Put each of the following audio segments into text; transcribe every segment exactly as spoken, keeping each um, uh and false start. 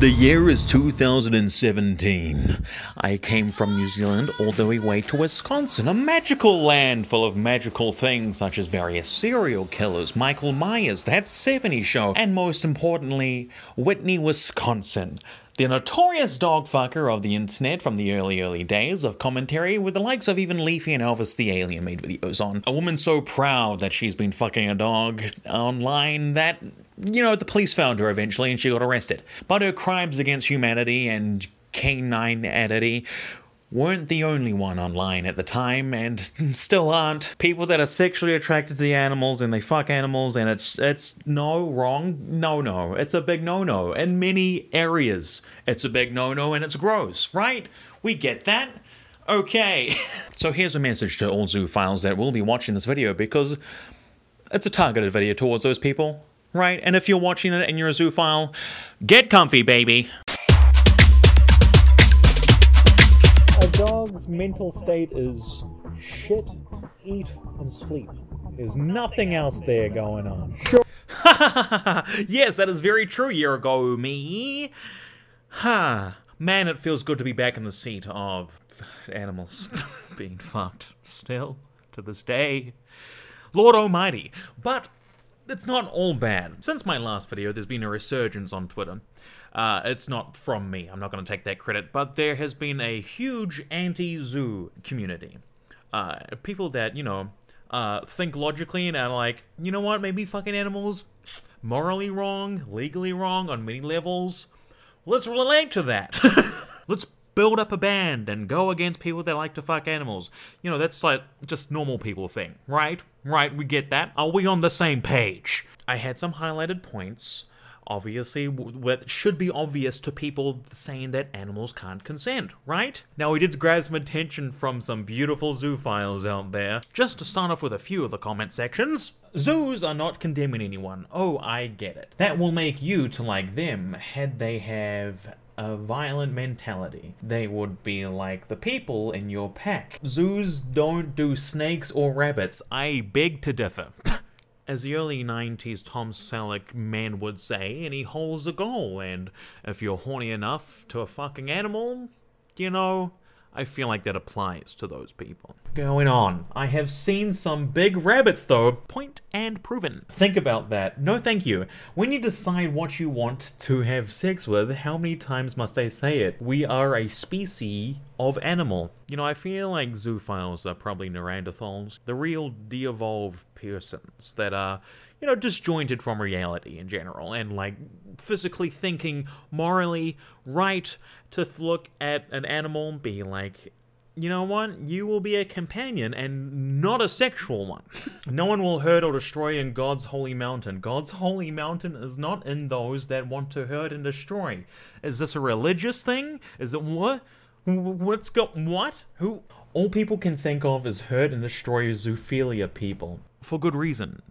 The year is two thousand seventeen. I came from New Zealand all the way to Wisconsin, a magical land full of magical things such as various serial killers, Michael Myers, That seventies Show, and most importantly, Whitney, Wisconsin. The notorious dogfucker of the internet from the early, early days of commentary with the likes of even Leafy and Elvis the Alien made videos on. A woman so proud that she's been fucking a dog online that, you know, the police found her eventually and she got arrested. But her crimes against humanity and canineity weren't the only one online at the time, and still aren't. People that are sexually attracted to the animals and they fuck animals, and it's it's no wrong, no no, it's a big no-no. In many areas, it's a big no-no and it's gross, right? We get that. Okay. So here's a message to all zoophiles that will be watching this video, because it's a targeted video towards those people, right? And if you're watching it and you're a zoophile, get comfy, baby. A dog's mental state is shit, eat, and sleep. There's nothing else there going on. Sure. Yes, that is very true, year ago me. Ha. Huh. Man, it feels good to be back in the seat of animals being fucked still to this day. Lord almighty. But it's not all bad. Since my last video, there's been a resurgence on Twitter. Uh, it's not from me, I'm not going to take that credit, but there has been a huge anti-zoo community. Uh, people that, you know, uh, think logically and are like, you know what, maybe fucking animals, morally wrong, legally wrong, on many levels. Let's relate to that. Let's build up a band and go against people that like to fuck animals. You know, that's like just normal people thing, right? Right, we get that. Are we on the same page? I had some highlighted points, obviously, what should be obvious to people saying that animals can't consent, right? Now, we did grab some attention from some beautiful zoophiles out there. Just to start off with a few of the comment sections. Zoos are not condemning anyone. Oh, I get it. That will make you to like them had they have a violent mentality. They would be like the people in your pack. Zoos don't do snakes or rabbits. I beg to differ. As the early nineties Tom Selleck man would say, and he holds a goal, and if you're horny enough to a fucking animal, you know, I feel like that applies to those people. Going on. I have seen some big rabbits though. Point and proven. Think about that. No thank you. When you decide what you want to have sex with, how many times must I say it? We are a species of animal. You know, I feel like zoophiles are probably Neanderthals. The real de-evolved persons that are, you know, disjointed from reality in general, and like physically thinking morally right to look at an animal and be like, you know what, you will be a companion and not a sexual one. No one will hurt or destroy in God's holy mountain. God's holy mountain is not in those that want to hurt and destroy. Is this a religious thing? Is it what? What's got what? Who? All people can think of is hurt and destroy zoophilia people. For good reason.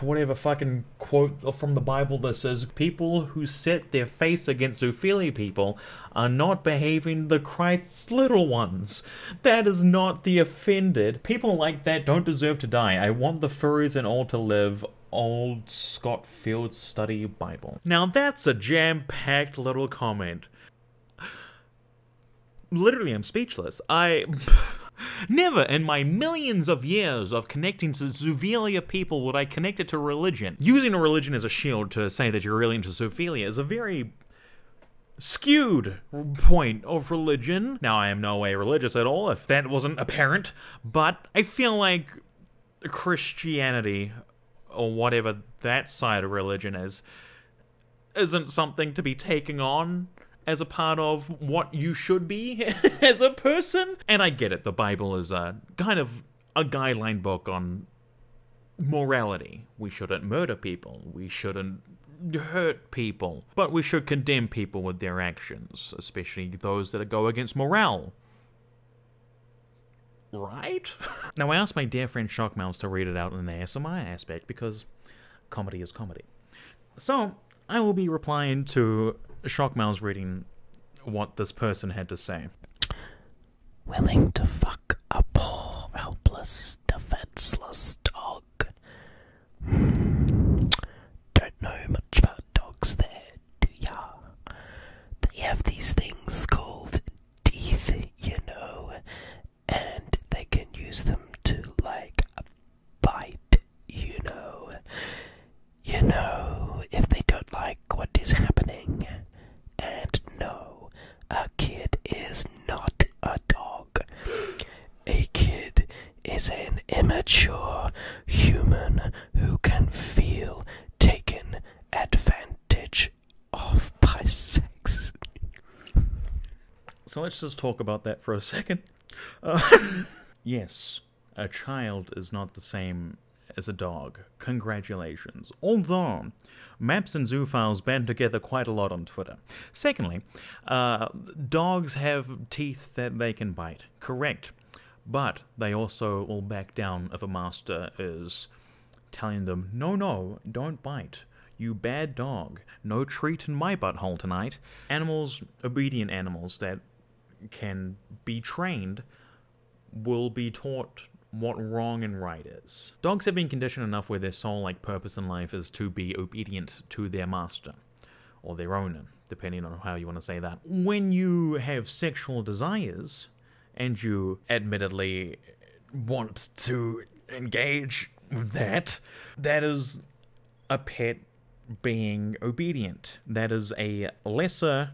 Whatever fucking quote from the Bible this is, people who set their face against zoophilia people are not behaving the Christ's little ones. That is not the offended. People like that don't deserve to die. I want the furries and all to live. Old Scott Field Study Bible. Now that's a jam-packed little comment. Literally, I'm speechless. I... Never in my millions of years of connecting to zoophilia people would I connect it to religion. Using a religion as a shield to say that you're really into zoophilia is a very skewed point of religion. Now, I am no way religious at all, if that wasn't apparent, but I feel like Christianity, or whatever that side of religion is, isn't something to be taking on as a part of what you should be as a person. And I get it, the Bible is a kind of a guideline book on morality. We shouldn't murder people, we shouldn't hurt people, but we should condemn people with their actions, especially those that go against morale. Right? Now, I asked my dear friend Shockmouse to read it out in the A S M R aspect, because comedy is comedy. So, I will be replying to Shockmouse reading what this person had to say. Willing to fuck a poor, helpless, defenseless dog. Mm. Don't know much about dogs there, do ya? is happening. And no, a kid is not a dog. A kid is an immature human who can feel taken advantage of by sex. So let's just talk about that for a second. Uh, yes, a child is not the same as a dog. Congratulations. Although, maps and zoo files band together quite a lot on Twitter. Secondly, uh, dogs have teeth that they can bite. Correct. But they also will back down if a master is telling them, no, no, don't bite. You bad dog. No treat in my butthole tonight. Animals, obedient animals that can be trained, will be taught what wrong and right is. Dogs have been conditioned enough where their sole like purpose in life is to be obedient to their master, or their owner, depending on how you want to say that. When you have sexual desires, and you admittedly want to engage with that, that is a pet being obedient. That is a lesser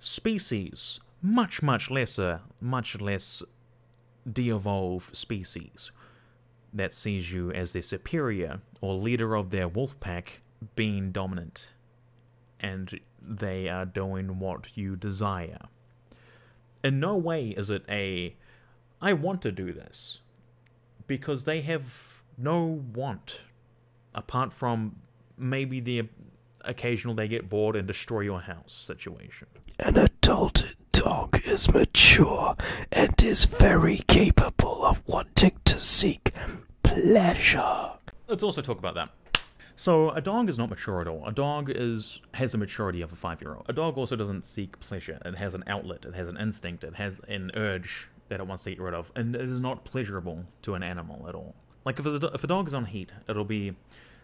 species. Much, much lesser, much less de-evolved species that sees you as their superior or leader of their wolf pack being dominant, and they are doing what you desire. In no way is it a, I want to do this, because they have no want, apart from maybe the occasional they get bored and destroy your house situation. An adult dog is mature and is very capable of wanting to seek pleasure. Let's also talk about that. So a dog is not mature at all. A dog is has a maturity of a five-year-old. A dog also doesn't seek pleasure. It has an outlet. It has an instinct. It has an urge that it wants to get rid of. And it is not pleasurable to an animal at all. Like if a, if a dog is on heat, it'll be...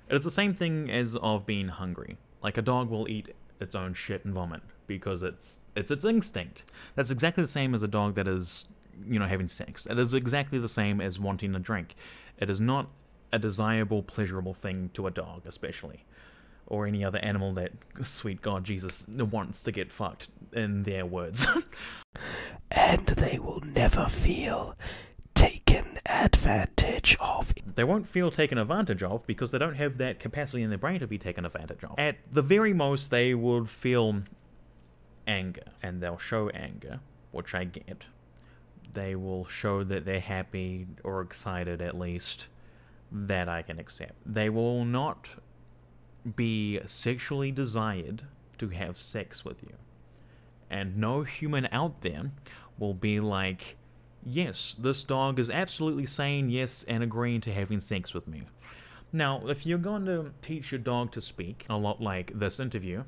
It's the same thing as of being hungry. Like a dog will eat its own shit and vomit because it's it's its instinct. That's exactly the same as a dog that is, you know, having sex. It is exactly the same as wanting a drink. It is not a desirable, pleasurable thing to a dog, especially, or any other animal that, sweet God, Jesus, wants to get fucked, in their words. And they will never feel taken advantage of. They won't feel taken advantage of because they don't have that capacity in their brain to be taken advantage of. At the very most, they will feel anger, and they'll show anger, which I get. They will show that they're happy, or excited at least, that I can accept. They will not be sexually desired to have sex with you. And no human out there will be like, yes, this dog is absolutely saying yes and agreeing to having sex with me. Now, if you're going to teach your dog to speak, a lot like this interview,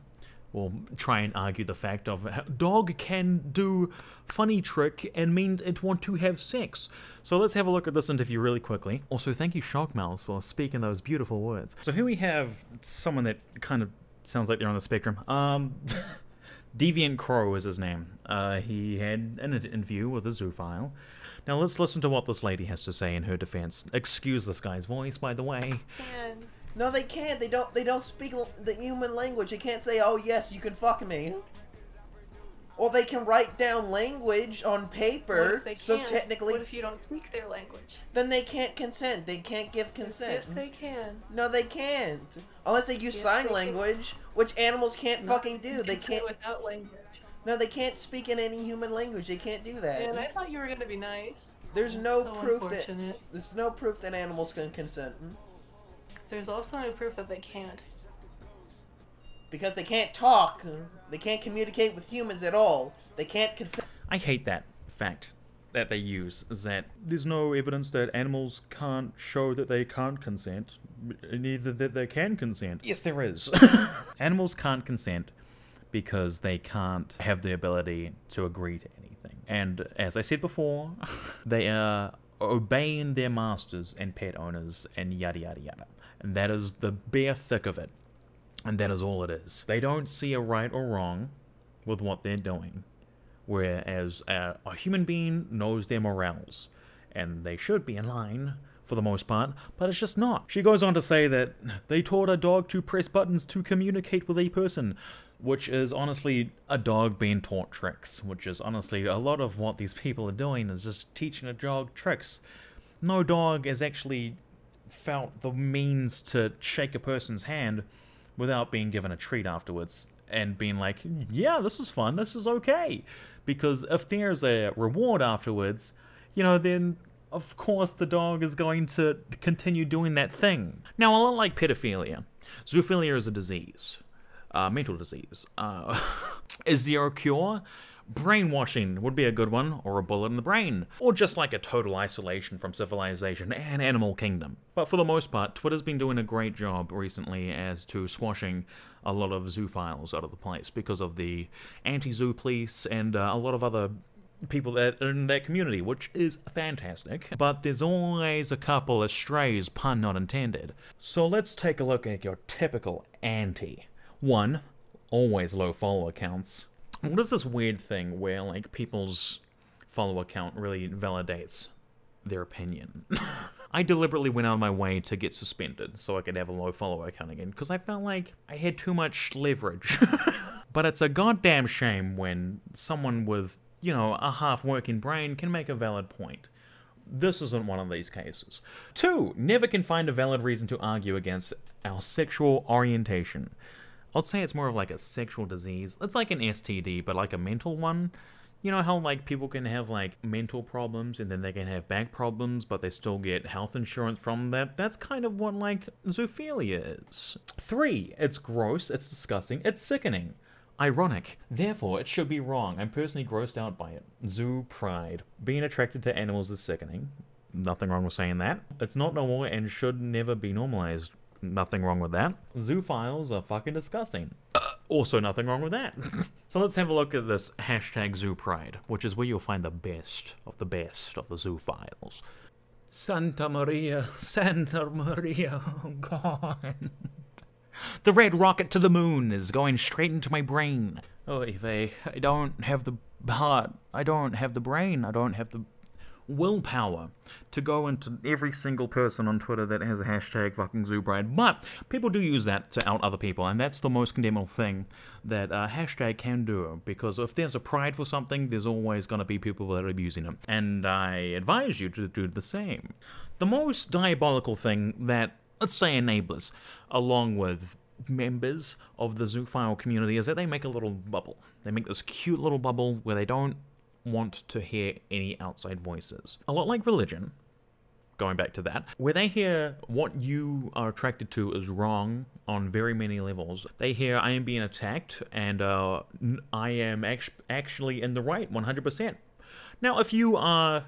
we'll try and argue the fact of how dog can do funny trick and mean it want to have sex. So let's have a look at this interview really quickly. Also, thank you, Shockmouse, for speaking those beautiful words. So here we have someone that kind of sounds like they're on the spectrum. Um, Deviant Crow is his name. Uh, he had an interview with a zoophile. Now let's listen to what this lady has to say in her defense. Excuse this guy's voice, by the way. And no, they can't. They don't. They don't speak the human language. They can't say, "Oh yes, you can fuck me." Or they can write down language on paper. What if they can't? So technically, what if you don't speak their language? Then they can't consent. They can't give consent. Yes, they can. No, they can't. Unless they use yes, sign they language, can. Which animals can't no, fucking do. They can't without language. No, they can't speak in any human language. They can't do that. And I thought you were gonna be nice. There's no so proof that there's no proof that animals can consent. There's also no proof that they can't. Because they can't talk. They can't communicate with humans at all. They can't consent. I hate that fact that they use, is that there's no evidence that animals can't show that they can't consent, neither that they can consent. Yes, there is. Animals can't consent because they can't have the ability to agree to anything. And as I said before, they are obeying their masters and pet owners and yada yada yada. And that is the bare thick of it. And that is all it is. They don't see a right or wrong with what they're doing. Whereas a, a human being knows their morals. And they should be in line for the most part, but it's just not. She goes on to say that they taught a dog to press buttons to communicate with a person. which is honestly a dog being taught tricks, which is honestly a lot of what these people are doing, is just teaching a dog tricks. No dog has actually felt the means to shake a person's hand without being given a treat afterwards and being like, yeah, this is fun, this is okay. Because if there's a reward afterwards, you know, then of course the dog is going to continue doing that thing. Now, a lot like pedophilia, zoophilia is a disease. Uh, mental disease. Uh, is there a cure? Brainwashing would be a good one, or a bullet in the brain, or just like a total isolation from civilization and animal kingdom. But for the most part, Twitter's been doing a great job recently as to squashing a lot of zoophiles out of the place because of the anti-zoo police and uh, a lot of other people that are in that community, which is fantastic. But there's always a couple of strays, pun not intended. So let's take a look at your typical anti. One, always low follower counts. What is this weird thing where, like, people's follower count really validates their opinion? I deliberately went out of my way to get suspended so I could have a low follower count again, because I felt like I had too much leverage. But it's a goddamn shame when someone with, you know, a half-working brain can make a valid point. This isn't one of these cases. Two, never can find a valid reason to argue against our sexual orientation. I'd say it's more of like a sexual disease. It's like an S T D, but like a mental one. You know how like people can have like mental problems and then they can have back problems, but they still get health insurance from that? That's kind of what like zoophilia is. Three, it's gross, it's disgusting, it's sickening. Ironic. Therefore, it should be wrong. I'm personally grossed out by it. Zoo pride. Being attracted to animals is sickening. Nothing wrong with saying that. It's not normal and should never be normalized. Nothing wrong with that. Zoophiles are fucking disgusting. Uh, also nothing wrong with that. So let's have a look at this hashtag zoopride, which is where you'll find the best of the best of the zoophiles. Santa Maria, Santa Maria, oh God. The red rocket to the moon is going straight into my brain. Oh, Eve, I don't have the heart. I don't have the brain. I don't have the willpower to go into every single person on Twitter that has a hashtag fucking zoopride, but people do use that to out other people, and that's the most condemnable thing that a hashtag can do, because if there's a pride for something, there's always going to be people that are abusing them, and I advise you to do the same. The most diabolical thing that, let's say, enablers, along with members of the zoophile community, is that they make a little bubble. They make this cute little bubble where they don't want to hear any outside voices. A lot like religion, going back to that, where they hear what you are attracted to is wrong on very many levels. They hear, I am being attacked, and uh, I am act actually in the right, one hundred percent. Now, if you are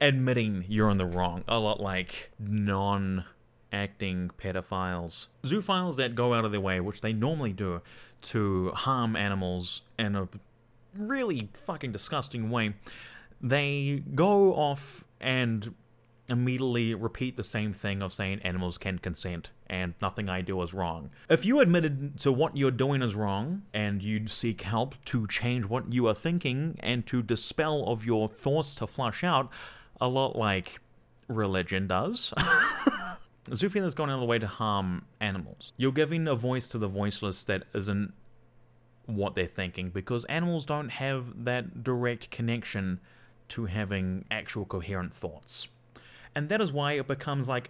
admitting you're in the wrong, a lot like non-acting pedophiles, zoophiles that go out of their way, which they normally do, to harm animals in a really fucking disgusting way, they go off and immediately repeat the same thing of saying animals can consent and nothing I do is wrong. If you admitted to what you're doing is wrong and you'd seek help to change what you are thinking and to dispel of your thoughts to flush out, a lot like religion does, zoophilia has gone out of the way to harm animals. You're giving a voice to the voiceless that isn't what they're thinking, because animals don't have that direct connection to having actual coherent thoughts. And that is why it becomes like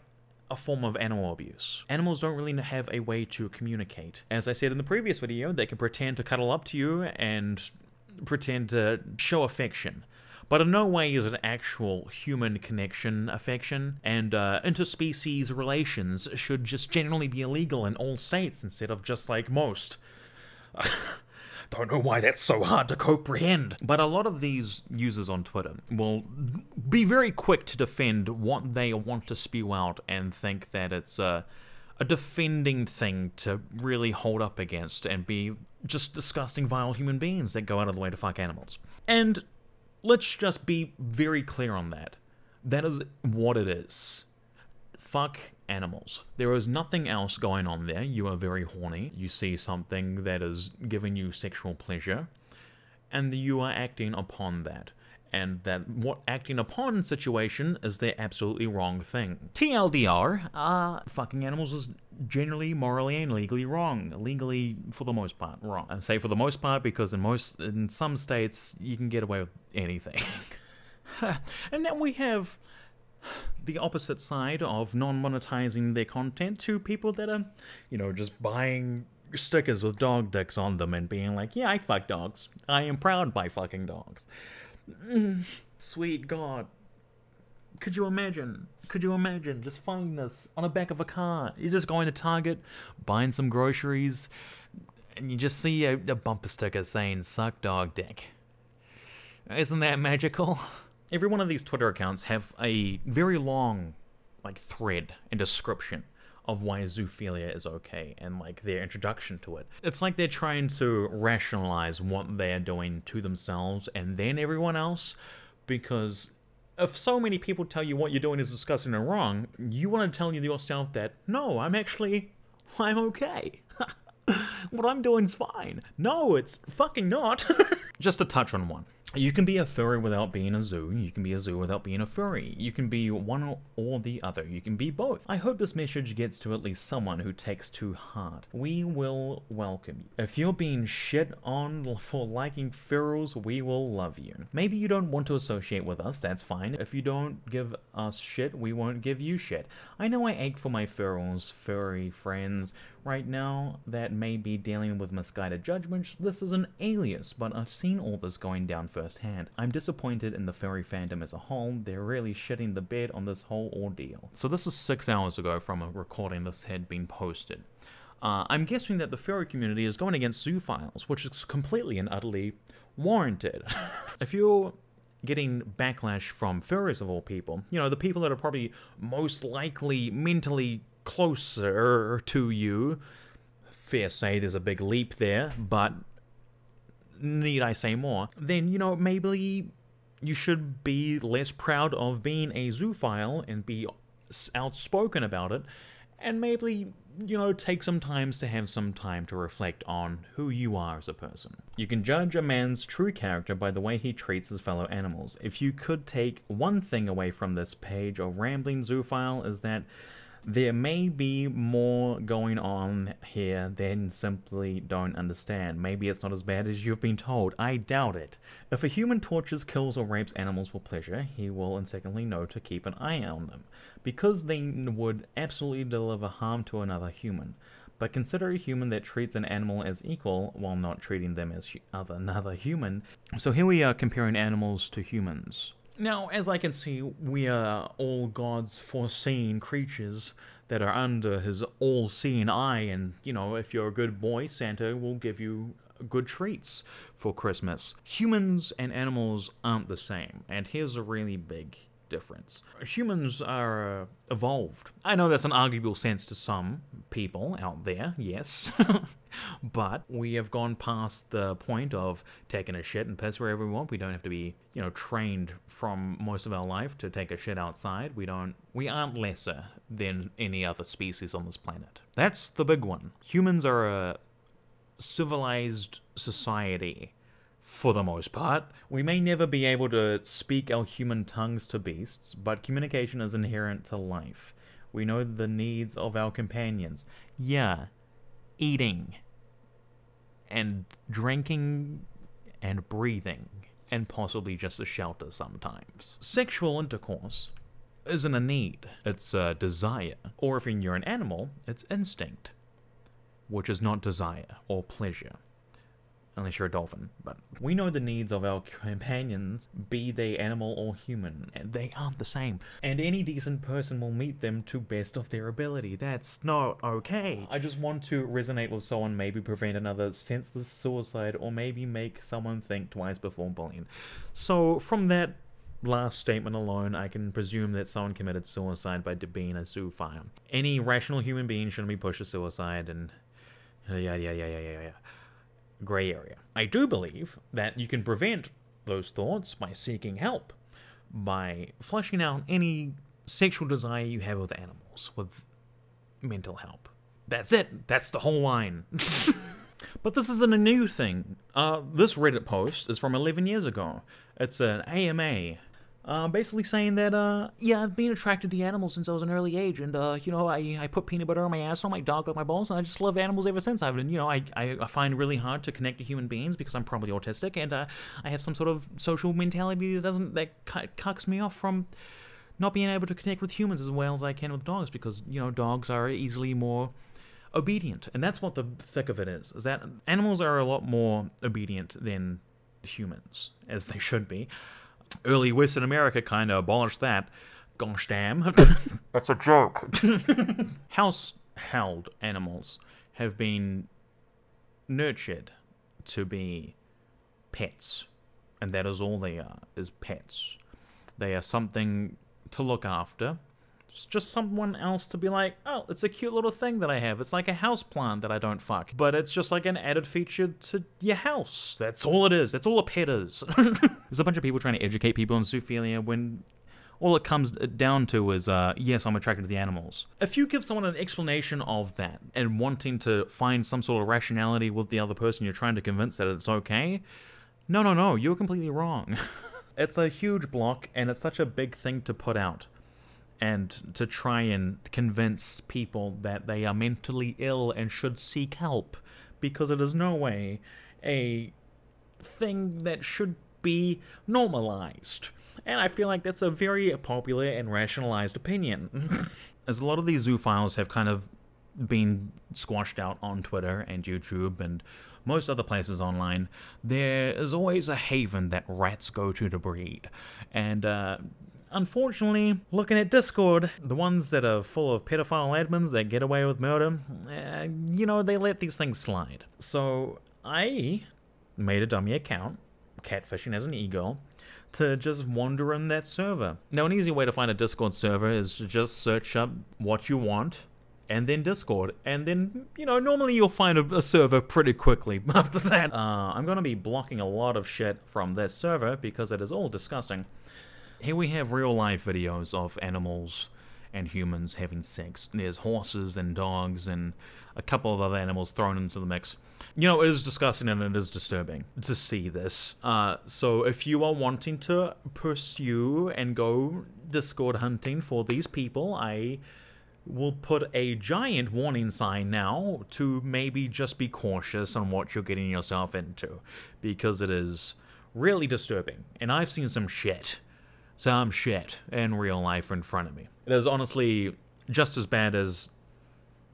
a form of animal abuse. Animals don't really have a way to communicate. As I said in the previous video, they can pretend to cuddle up to you and pretend to show affection. But in no way is it actual human connection, affection, and uh, interspecies relations should just generally be illegal in all states instead of just like most. Don't know why that's so hard to comprehend. But a lot of these users on Twitter will be very quick to defend what they want to spew out and think that it's a, a defending thing to really hold up against and be just disgusting, vile human beings that go out of the way to fuck animals. And let's just be very clear on that. That is what it is. Fuck animals. There is nothing else going on there. You are very horny. You see something that is giving you sexual pleasure, and you are acting upon that. and that what acting upon situation is their absolutely wrong thing. T L D R, uh, fucking animals is generally morally and legally wrong. Legally, for the most part, wrong. I say for the most part because in most, in some states, you can get away with anything. And then we have the opposite side of non-monetizing their content to people that are, you know, just buying stickers with dog dicks on them and being like, yeah, I fuck dogs. I am proud by fucking dogs. Mm, sweet God. Could you imagine? Could you imagine just finding this on the back of a car? You're just going to Target, buying some groceries, and you just see a, a bumper sticker saying, suck dog dick. Isn't that magical? Every one of these Twitter accounts have a very long, like, thread and description of why zoophilia is okay and, like, their introduction to it. It's like they're trying to rationalize what they're doing to themselves and then everyone else, because if so many people tell you what you're doing is disgusting and wrong, you want to tell yourself that, no, I'm actually, I'm okay. What I'm doing's fine. No, it's fucking not. Just a touch on one. You can be a furry without being a zoo. You can be a zoo without being a furry. You can be one or the other. You can be both. I hope this message gets to at least someone who takes to heart. We will welcome you. If you're being shit on for liking ferals, we will love you. Maybe you don't want to associate with us. That's fine. If you don't give us shit, we won't give you shit. I know I ache for my ferals, furry friends right now that may be dealing with misguided judgments. This is an alias, but I've seen all this going down first. Firsthand. I'm disappointed in the furry fandom as a whole. They're really shitting the bed on this whole ordeal. So this is six hours ago from a recording this had been posted. Uh, I'm guessing that the furry community is going against zoophiles, which is completely and utterly warranted. If you're getting backlash from furries of all people, you know, the people that are probably most likely mentally closer to you, fair say there's a big leap there, but need I say more, then, you know, maybe you should be less proud of being a zoophile and be outspoken about it, and maybe, you know, take some time to have some time to reflect on who you are as a person. You can judge a man's true character by the way he treats his fellow animals. If you could take one thing away from this page of Rambling Zoophile, is that there may be more going on here than simply don't understand. Maybe it's not as bad as you've been told. I doubt it. If a human tortures, kills, or rapes animals for pleasure, he will instinctively know to keep an eye on them, because they would absolutely deliver harm to another human. But consider a human that treats an animal as equal while not treating them as other, another human. So here we are comparing animals to humans. Now, as I can see, we are all God's foreseeing creatures that are under his all-seeing eye, and, you know, if you're a good boy, Santa will give you good treats for Christmas. Humans and animals aren't the same, and here's a really big difference. Humans are uh, evolved. I know that's an arguable sense to some people out there, yes, but we have gone past the point of taking a shit and piss wherever we want. We don't have to be, you know, trained from most of our life to take a shit outside. We don't, we aren't lesser than any other species on this planet. That's the big one. Humans are a civilized society. For the most part, we may never be able to speak our human tongues to beasts, but communication is inherent to life. We know the needs of our companions. Yeah, eating and drinking and breathing and possibly just a shelter sometimes. Sexual intercourse isn't a need, it's a desire. Or if you're an animal, it's instinct, which is not desire or pleasure. Unless you're a dolphin, but we know the needs of our companions, be they animal or human, and they aren't the same. And any decent person will meet them to best of their ability. That's not okay. I just want to resonate with someone, maybe prevent another senseless suicide, or maybe make someone think twice before bullying. So from that last statement alone, I can presume that someone committed suicide by being a zoophile. Any rational human being shouldn't be pushed to suicide, and yeah, yeah, yeah, yeah, yeah, yeah. Gray area. I do believe that you can prevent those thoughts by seeking help, by fleshing out any sexual desire you have with animals, with mental help. That's it. That's the whole line. But this isn't a new thing. Uh, this Reddit post is from eleven years ago. It's an A M A. Uh, basically saying that, uh, yeah, I've been attracted to animals since I was an early age, and, uh, you know, I, I put peanut butter on my asshole, my dog up my balls, and I just love animals ever since. I've been, you know, I, I, I find really hard to connect to human beings because I'm probably autistic, and, uh, I have some sort of social mentality that doesn't, that cucks me off from not being able to connect with humans as well as I can with dogs, because, you know, dogs are easily more obedient, and that's what the thick of it is, is that animals are a lot more obedient than humans, as they should be. Early Western America kind of abolished that. Gosh damn. That's a joke. House-held animals have been nurtured to be pets. And that is all they are, is pets. They are something to look after. It's just someone else to be like, oh, it's a cute little thing that I have. It's like a house plant that I don't fuck. But it's just like an added feature to your house. That's all it is. That's all a pet is. There's a bunch of people trying to educate people on zoophilia when all it comes down to is, uh, yes, I'm attracted to the animals. If you give someone an explanation of that and wanting to find some sort of rationality with the other person you're trying to convince that it's okay, no, no, no, you're completely wrong. It's a huge block and it's such a big thing to put out. And to try and convince people that they are mentally ill and should seek help, because it is no way a thing that should be normalized. And I feel like that's a very popular and rationalized opinion. As a lot of these zoophiles have kind of been squashed out on Twitter and YouTube and most other places online, there is always a haven that rats go to to breed. And, uh... unfortunately, looking at Discord, the ones that are full of pedophile admins that get away with murder, uh, you know, they let these things slide. So I made a dummy account, catfishing as an ego, to just wander in that server. Now, an easy way to find a Discord server is to just search up what you want, and then Discord, and then, you know, normally you'll find a, a server pretty quickly after that. Uh, I'm gonna be blocking a lot of shit from this server because it is all disgusting. Here we have real-life videos of animals and humans having sex. There's horses and dogs and a couple of other animals thrown into the mix. You know, it is disgusting and it is disturbing to see this. Uh, so if you are wanting to pursue and go Discord hunting for these people, I will put a giant warning sign now to maybe just be cautious on what you're getting yourself into, because it is really disturbing. And I've seen some shit. Some shit in real life in front of me. It is honestly just as bad as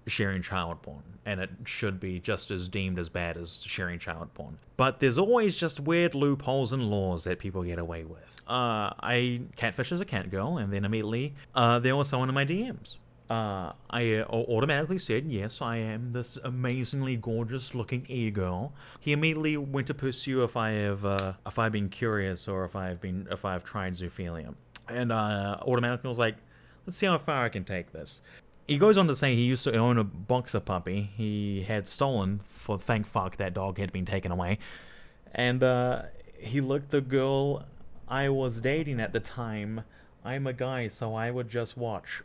sharing child porn, and it should be just as deemed as bad as sharing child porn. But there's always just weird loopholes and laws that people get away with. Uh, I catfish as a cat girl, and then immediately uh, there was someone in my D Ms. Uh, I uh, automatically said, yes, I am this amazingly gorgeous looking e-girl. He immediately went to pursue if I have, uh, if I've been curious or if I've been, if I've tried zoophilia. And, uh, automatically was like, let's see how far I can take this. He goes on to say he used to own a boxer puppy he had stolen, for thank fuck that dog had been taken away. And, uh, he looked the girl I was dating at the time. I'm a guy, so I would just watch.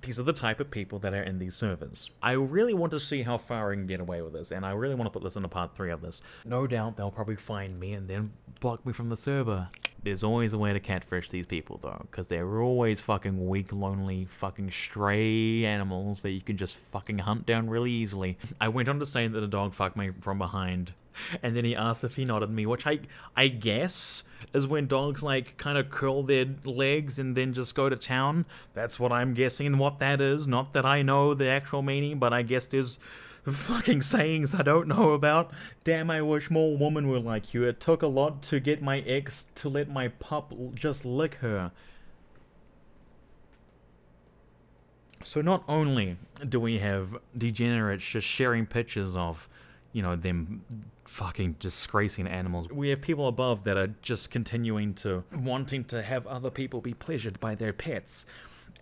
These are the type of people that are in these servers. I really want to see how far I can get away with this, and I really want to put this into part three of this. No doubt they'll probably find me and then block me from the server. There's always a way to catfish these people, though, because they're always fucking weak, lonely, fucking stray animals that you can just fucking hunt down really easily. I went on to say that a dog fucked me from behind, and then he asked if he nodded me, which I I guess is when dogs like kind of curl their legs and then just go to town. That's what I'm guessing what that is. Not that I know the actual meaning, but I guess there's fucking sayings I don't know about. Damn, I wish more women were like you. It took a lot to get my ex to let my pup just lick her. So not only do we have degenerates just sharing pictures of, you know, them fucking disgracing animals, we have people above that are just continuing to wanting to have other people be pleasured by their pets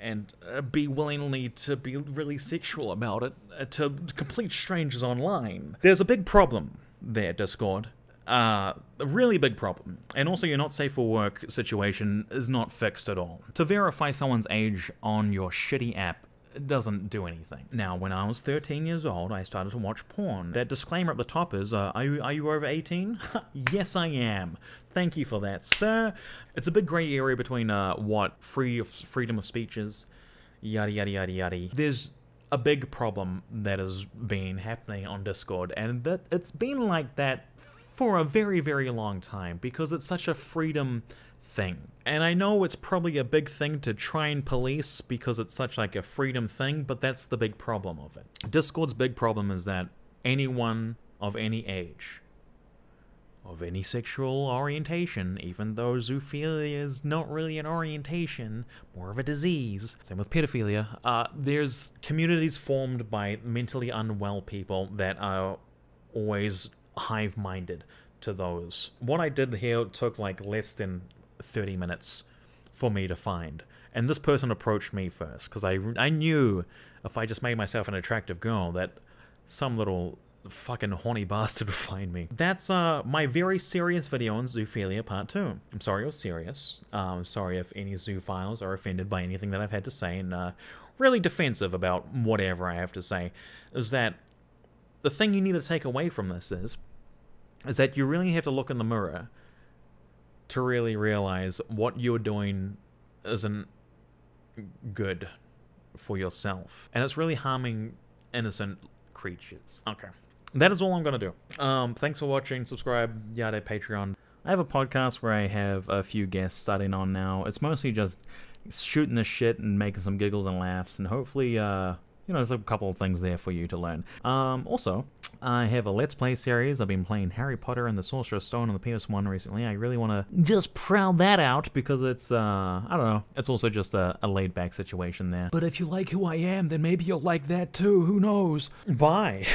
and uh, be willingly to be really sexual about it uh, to complete strangers online. There's a big problem there, Discord. Uh, a really big problem. And also your not safe for work situation is not fixed at all. To verify someone's age on your shitty app it doesn't do anything. Now, when I was thirteen years old, I started to watch porn. That disclaimer at the top is, uh, are you, are you over eighteen? Yes, I am. Thank you for that, sir. It's a big gray area between uh, what free of freedom of speech is, yada, yada, yada, yada. There's a big problem that has been happening on Discord, and that it's been like that for a very, very long time because it's such a freedom thing. And I know it's probably a big thing to try and police because it's such like a freedom thing, but that's the big problem of it. Discord's big problem is that anyone of any age, of any sexual orientation, even though zoophilia is not really an orientation, more of a disease, same with pedophilia, uh, there's communities formed by mentally unwell people that are always hive-minded to those. What I did here took like less than thirty minutes for me to find. And this person approached me first because I, I knew if I just made myself an attractive girl that some little fucking horny bastard would find me. That's uh, my very serious video on zoophilia part two. I'm sorry it was serious. Uh, I'm sorry if any zoophiles are offended by anything that I've had to say and uh, really defensive about whatever I have to say. Is that the thing you need to take away from this is, is that you really have to look in the mirror to really realize what you're doing isn't good for yourself. And it's really harming innocent creatures. Okay. That is all I'm gonna do. Um, thanks for watching, subscribe, yada, Patreon. I have a podcast where I have a few guests starting on now. It's mostly just shooting the shit and making some giggles and laughs, and hopefully, uh, you know, there's a couple of things there for you to learn. Um, also, I have a Let's Play series. I've been playing Harry Potter and the Sorcerer's Stone on the P S one recently. I really want to just proud that out because it's, uh, I don't know. It's also just a, a laid-back situation there. But if you like who I am, then maybe you'll like that too. Who knows? Bye.